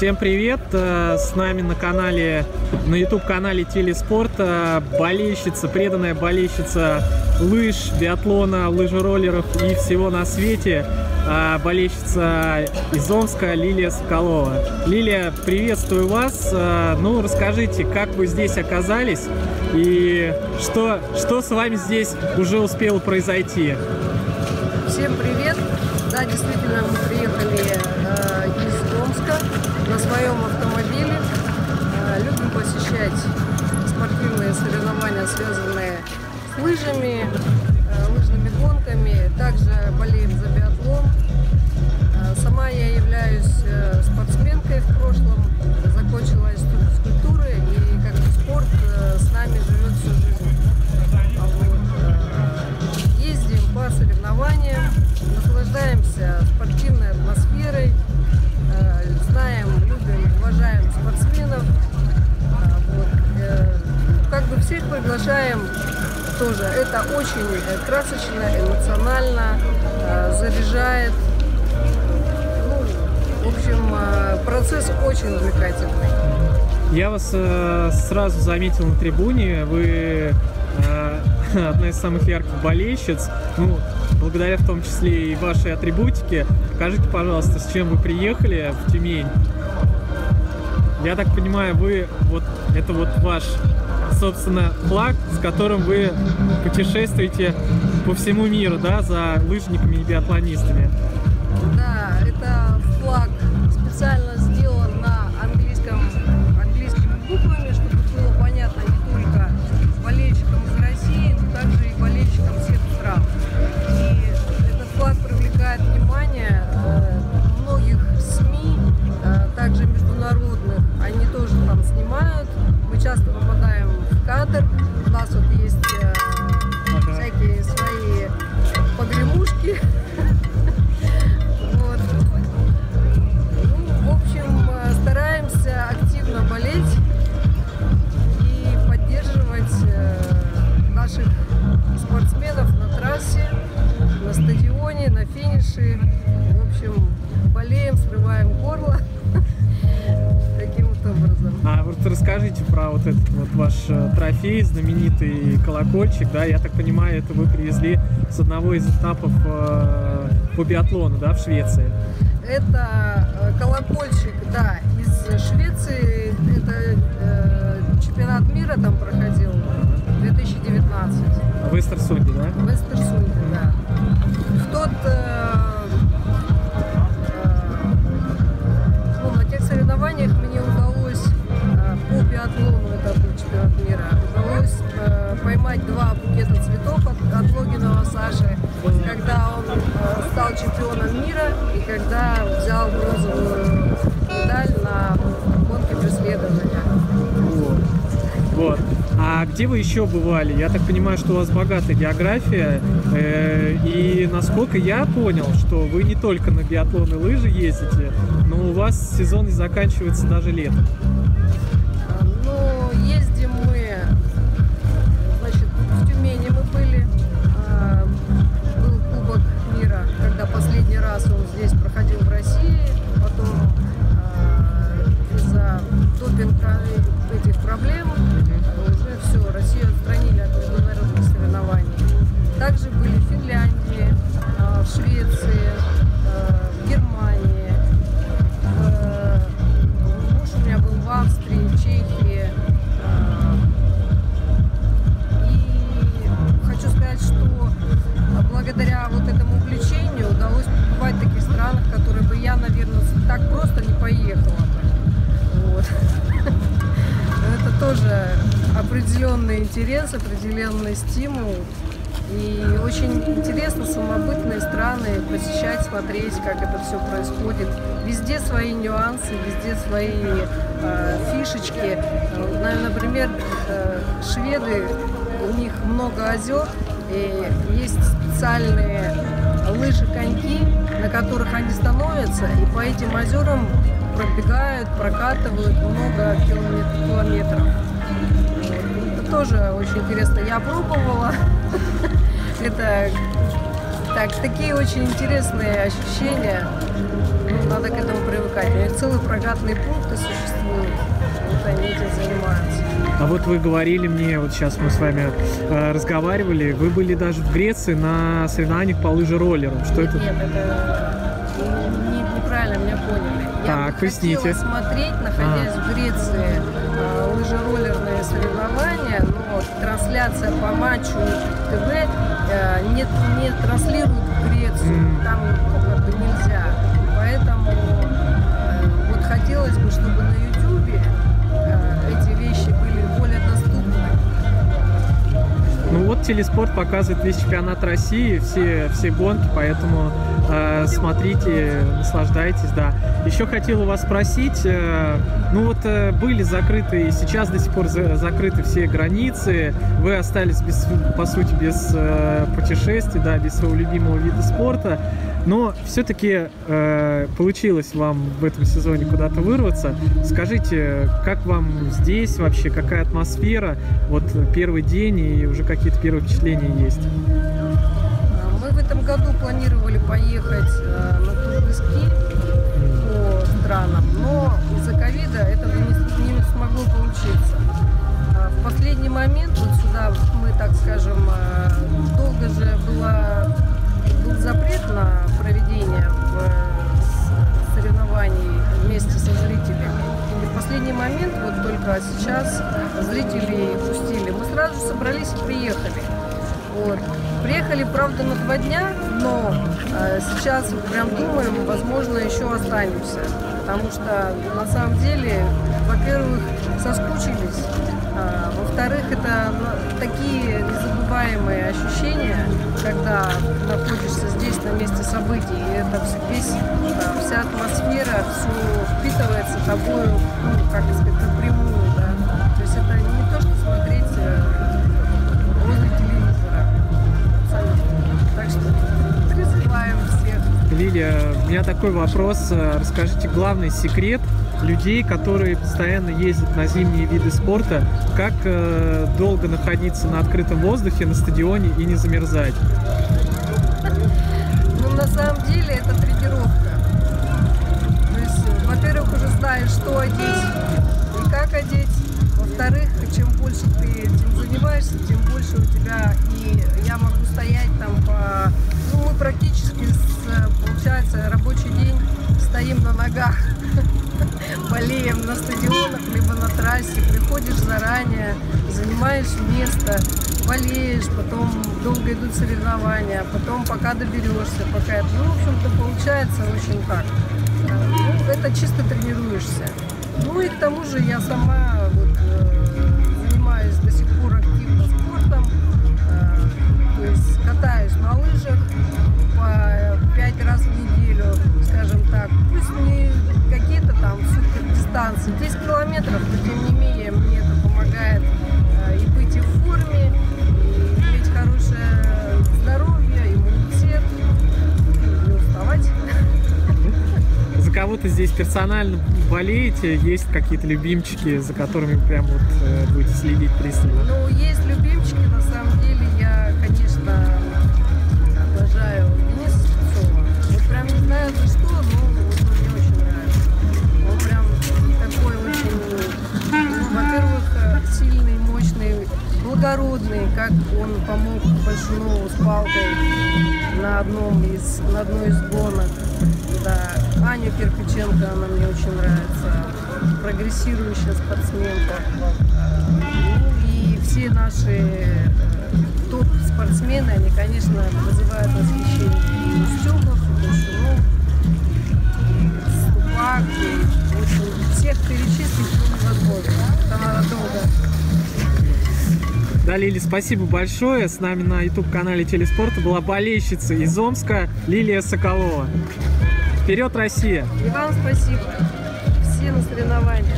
Всем привет! С нами на канале, на YouTube-канале Телеспорт, болельщица, преданная болельщица лыж, биатлона, лыжероллеров и всего на свете, болельщица из Омска Лилия Соколова. Лилия, приветствую вас! Ну, расскажите, как вы здесь оказались и что с вами здесь уже успело произойти? Всем привет! Да, действительно, мы приехали из Омска на своем автомобиле. Любим посещать спортивные соревнования, связанные с лыжами, лыжными гонками. Также болеем за биатлон. Сама я являюсь спортсменкой в прошлом. Закончила институт физкультуры, и как бы спорт с нами живет всю жизнь. Ездим по соревнованиям, наслаждаемся спортивной атмосферой, знаем, любим, уважаем спортсменов. Как бы всех приглашаем тоже. Это очень красочно, эмоционально, заряжает. Ну, в общем, процесс очень увлекательный. Я вас сразу заметил на трибуне. Вы одна из самых ярких болельщиц, ну, благодаря в том числе и вашей атрибутике. Покажите, пожалуйста, с чем вы приехали в Тюмень. Я так понимаю, вы вот это вот ваш, собственно, флаг, с которым вы путешествуете по всему миру, да, за лыжниками и биатлонистами. Да, это флаг специально сделан на английскими буквами, чтобы было понятно не только болельщикам из России, но также и болельщикам всех стран. И этот флаг привлекает внимание многих СМИ, также международных. Они тоже там снимают. Мы часто попадаем в кадр. У нас вот есть всякие свои погремушки. Вот. Ну, в общем, стараемся активно болеть и поддерживать наших спортсменов на трассе, на стадионе, на финише. В общем, болеем, срываем горло. Таким вот образом. А вот расскажите про вот этот вот ваш трофей, знаменитый колокольчик. Да, я так понимаю, это вы привезли с одного из этапов по биатлону, да, в Швеции. Это колокольчик, да, из Швеции. Это чемпионат мира там проходил. 2019. В Эстерсунде, да? В Эстерсунде, да. В тот, ну, на тех соревнованиях мне удалось, по биатлону, это был чемпионат мира, удалось поймать два букета цветов от Логинова Саши, когда он стал чемпионом мира и когда взял розовую медаль на гонке преследования. Вот. А где вы еще бывали? Я так понимаю, что у вас богатая география. И насколько я понял, что вы не только на биатлон и лыжи ездите, но у вас сезон не заканчивается даже летом. Ну, ездим мы, значит, в Тюмени мы были. Был Кубок мира, когда последний раз он здесь проходил в России. Потом из-за допинга этих проблем уже все, Россию отстранили от международных соревнований. Также были в Финляндии, в Швеции, в Германии, муж у меня был в Австрии, в Чехии. И хочу сказать, что благодаря вот этому увлечению удалось побывать в таких странах, в которые бы я, наверное, так просто не поехала. Вот. Это тоже определенный интерес, определенный стимул. И очень интересно самобытные страны посещать, смотреть, как это все происходит. Везде свои нюансы, везде свои фишечки. Например, шведы, у них много озер, и есть специальные лыжи-коньки, на которых они становятся, и по этим озерам пробегают, прокатывают много километров. Это тоже очень интересно. Я пробовала. Это такие очень интересные ощущения. ну, надо к этому привыкать. У них целые прогатные пункты существуют, вот они этим занимаются. А вот вы говорили мне, вот сейчас мы с вами разговаривали, вы были даже в Греции на соревнованиях по лыжероллерам. Что нет, это? Нет, это неправильно меня поняли. Я хотела смотреть, находясь в Греции, лыжероллерные соревнования, но трансляция по матчу ТВ не транслирует в Грецию, там как бы нельзя. Поэтому вот хотелось бы, чтобы на Ютубе эти вещи были более доступны. Ну вот Телеспорт показывает весь чемпионат России, все гонки, поэтому смотрите, наслаждайтесь, да. Еще хотела вас спросить, ну вот были закрыты, и сейчас до сих пор закрыты все границы, вы остались, по сути, без путешествий, да, без своего любимого вида спорта, но все-таки получилось вам в этом сезоне куда-то вырваться. Скажите, как вам здесь вообще, какая атмосфера, вот первый день и уже какие-то первые впечатления есть? Мы в этом году планировали поехать на Тургаски. Странам, но из-за ковида этого не смогло получиться. В последний момент вот сюда мы, так скажем, долго же был запрет на проведение соревнований вместе со зрителями. И в последний момент, вот только сейчас, зрителей пустили. Мы сразу же собрались и приехали. Вот. Приехали, правда, на 2 дня, но сейчас прям думаем, возможно, еще останемся. Потому что, на самом деле, во-первых, соскучились, во-вторых, это такие незабываемые ощущения, когда находишься здесь, на месте событий, и это вся атмосфера, все впитывается тобою, ну, как сказать, напрямую, да. То есть это не то, что смотреть возле телевизора. Так что призываем всех. Лилия, у меня такой вопрос. Расскажите главный секрет людей, которые постоянно ездят на зимние виды спорта. Как долго находиться на открытом воздухе, на стадионе и не замерзать? Ну, на самом деле, это тренировка. То есть, во-первых, уже знаешь, что одеть и как одеть. Во-вторых, чем больше ты этим занимаешься, тем больше у тебя, и я могу стоять там по... Ну, мы практически, получается, рабочий день стоим на ногах, болеем на стадионах, либо на трассе, приходишь заранее, занимаешь место, болеешь, потом долго идут соревнования, потом пока доберешься, пока... Ну, в общем-то, получается очень так. Ну, это чисто тренируешься. Ну и к тому же я сама вот, занимаюсь до сих пор активно спортом, то есть катаюсь на лыжах по 5 раз в неделю, скажем так, пусть не какие-то там супер дистанции, 10 километров, но тем не менее мне это помогает и быть и в форме, и иметь хорошее здоровье, иммунитет, не уставать. За кого-то здесь персонально болеете? Есть какие-то любимчики, за которыми прям вот будете следить пристально? Ну, есть любимчики. На самом деле я, конечно, обожаю Дениса Соколова. Вот прям не знаю за что, но вот он мне очень нравится. Он прям такой очень, ну, во-первых, сильный, мощный, благородный, как он помог Большунову с палкой на одной из гонок. Да. Аню Кирпиченко, она мне очень нравится, прогрессирующая спортсменка. Ну, и все наши топ-спортсмены, они, конечно, вызывают восхищение. И Устюгов, и Большунов, и Ступак, и в общем, всех перечислить невозможно. Это надо долго. Да, Лили, спасибо большое. С нами на YouTube-канале Телеспорта была болельщица из Омска Лилия Соколова. Вперед, Россия! И вам спасибо. Все на соревнования.